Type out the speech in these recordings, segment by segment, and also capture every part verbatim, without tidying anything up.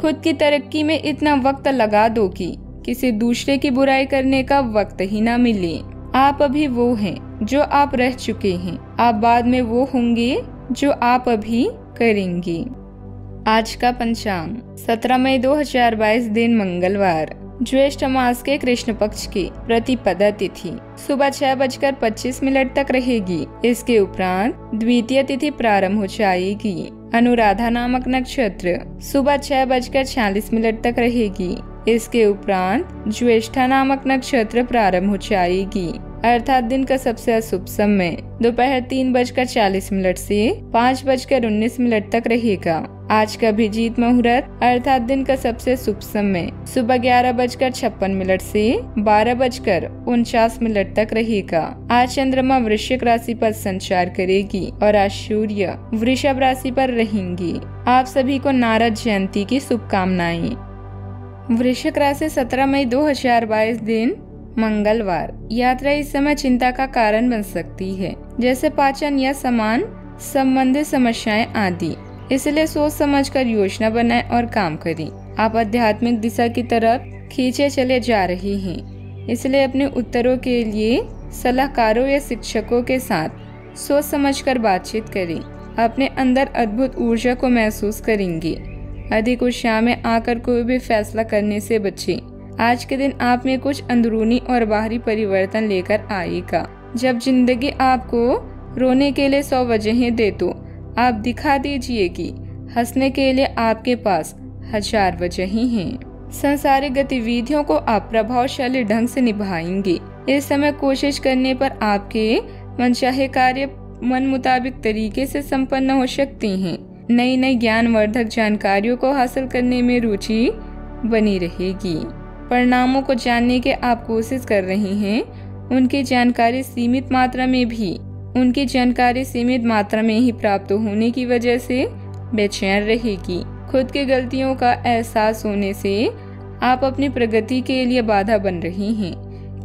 खुद की तरक्की में इतना वक्त लगा दो कि किसी दूसरे की बुराई करने का वक्त ही ना मिले। आप अभी वो हैं जो आप रह चुके हैं, आप बाद में वो होंगे जो आप अभी करेंगे। आज का पंचांग सत्रह मई दो हजार बाईस, दिन मंगलवार, ज्येष्ठ मास के कृष्ण पक्ष की प्रतिपदा तिथि सुबह छह बजकर पच्चीस मिनट तक रहेगी। इसके उपरांत द्वितीय तिथि प्रारंभ हो जाएगी। अनुराधा नामक नक्षत्र सुबह छह बजकर छियालीस मिनट तक रहेगी। इसके उपरांत ज्येष्ठा नामक नक्षत्र प्रारंभ हो जाएगी, अर्थात दिन का सबसे अशुभ समय दोपहर तीन बजकर चालीस मिनट से पाँच बजकर उन्नीस मिनट तक रहेगा। आज का अभिजीत मुहूर्त अर्थात दिन का सबसे शुभ समय सुबह ग्यारह बजकर छप्पन मिनट से बारह बजकर उनचास मिनट तक रहेगा। आज चंद्रमा वृश्चिक राशि पर संचार करेगी और आज सूर्य वृषभ राशि पर रहेंगी। आप सभी को नारद जयंती की शुभकामनाएं। वृश्चिक राशि सत्रह मई दो हजार बाईस, दिन मंगलवार, यात्रा इस समय चिंता का कारण बन सकती है, जैसे पाचन या समान संबंधित समस्याएं आदि। इसलिए सोच समझकर योजना बनाएं और काम करें। आप आध्यात्मिक दिशा की तरफ खींचे चले जा रहे हैं, इसलिए अपने उत्तरों के लिए सलाहकारों या शिक्षकों के साथ सोच समझकर बातचीत करें। अपने अंदर अद्भुत ऊर्जा को महसूस करेंगे। अधिक उत्साह में आकर कोई भी फैसला करने से बचें। आज के दिन आप में कुछ अंदरूनी और बाहरी परिवर्तन लेकर आएगा। जब जिंदगी आपको रोने के लिए सौ वजहें दे तो आप दिखा दीजिए कि हंसने के लिए आपके पास हजार वजहें हैं। सांसारिक गतिविधियों को आप प्रभावशाली ढंग से निभाएंगे। इस समय कोशिश करने पर आपके मनचाहे कार्य मन मुताबिक तरीके से संपन्न हो सकते हैं। नई नई ज्ञानवर्धक जानकारियों को हासिल करने में रुचि बनी रहेगी। परिणामों को जानने के आप कोशिश कर रहे हैं, उनकी जानकारी सीमित मात्रा में भी उनकी जानकारी सीमित मात्रा में ही प्राप्त होने की वजह से बेचैन रहेगी। खुद की गलतियों का एहसास होने से आप अपनी प्रगति के लिए बाधा बन रही हैं।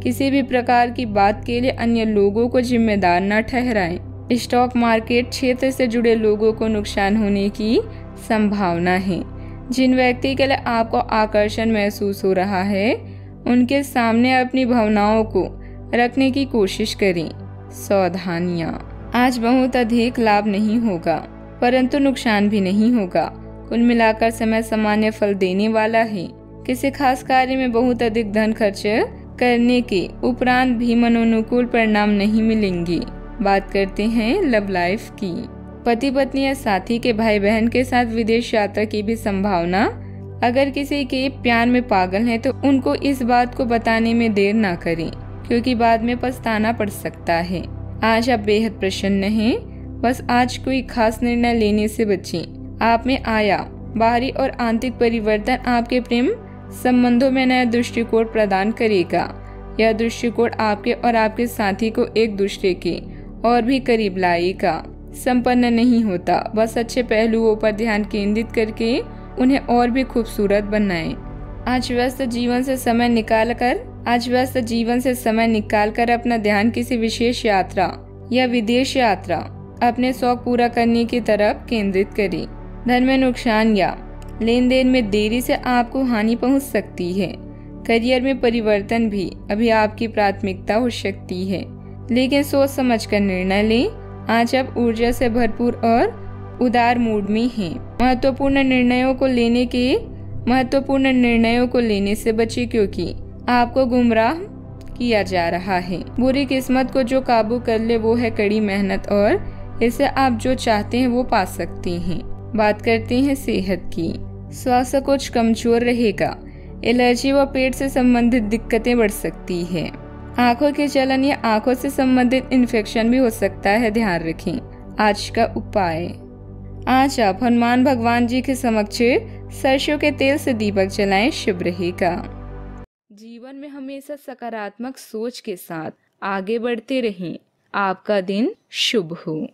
किसी भी प्रकार की बात के लिए अन्य लोगों को जिम्मेदार न ठहराएं। स्टॉक मार्केट क्षेत्र से जुड़े लोगों को नुकसान होने की संभावना है। जिन व्यक्ति के लिए आपको आकर्षण महसूस हो रहा है, उनके सामने अपनी भावनाओं को रखने की कोशिश करें। सावधानियां। आज बहुत अधिक लाभ नहीं होगा, परंतु नुकसान भी नहीं होगा। कुल मिलाकर समय सामान्य फल देने वाला है। किसी खास कार्य में बहुत अधिक धन खर्च करने के उपरांत भी मनोनुकूल परिणाम नहीं मिलेंगे। बात करते हैं लव लाइफ की। पति पत्नी या साथी के भाई बहन के साथ विदेश यात्रा की भी संभावना। अगर किसी के प्यार में पागल हैं तो उनको इस बात को बताने में देर ना करें, क्योंकि बाद में पछताना पड़ सकता है। आज आप बेहद प्रसन्न हैं, बस आज कोई खास निर्णय लेने से बचें। आप में आया बाहरी और आंतरिक परिवर्तन आपके प्रेम संबंधों में नया दृष्टिकोण प्रदान करेगा। यह दृष्टिकोण आपके और आपके साथी को एक दूसरे के और भी करीब लाएगा। संपन्न नहीं होता, बस अच्छे पहलुओं पर ध्यान केंद्रित करके उन्हें और भी खूबसूरत बनाएं। आज व्यस्त जीवन से समय निकालकर आज व्यस्त जीवन से समय निकालकर अपना ध्यान किसी विशेष यात्रा या विदेश यात्रा, अपने शौक पूरा करने की तरफ केंद्रित करें। धन में नुकसान या लेन देन में देरी से आपको हानि पहुंच सकती है। करियर में परिवर्तन भी अभी आपकी प्राथमिकता हो सकती है, लेकिन सोच समझकर निर्णय लें। आज आप ऊर्जा से भरपूर और उदार मूड में हैं। महत्वपूर्ण निर्णयों को लेने के महत्वपूर्ण निर्णयों को लेने से बचें, क्योंकि आपको गुमराह किया जा रहा है। बुरी किस्मत को जो काबू कर ले वो है कड़ी मेहनत, और इससे आप जो चाहते हैं वो पा सकते हैं। बात करते हैं सेहत की। स्वास्थ्य कुछ कमजोर रहेगा। एलर्जी व पेट से संबंधित दिक्कतें बढ़ सकती है। आंखों के जलन या आंखों से संबंधित इन्फेक्शन भी हो सकता है, ध्यान रखें। आज का उपाय। आज आप हनुमान भगवान जी के समक्ष सरसों के तेल से दीपक जलाएं, शुभ रहेगा। जीवन में हमेशा सकारात्मक सोच के साथ आगे बढ़ते रहें। आपका दिन शुभ हो।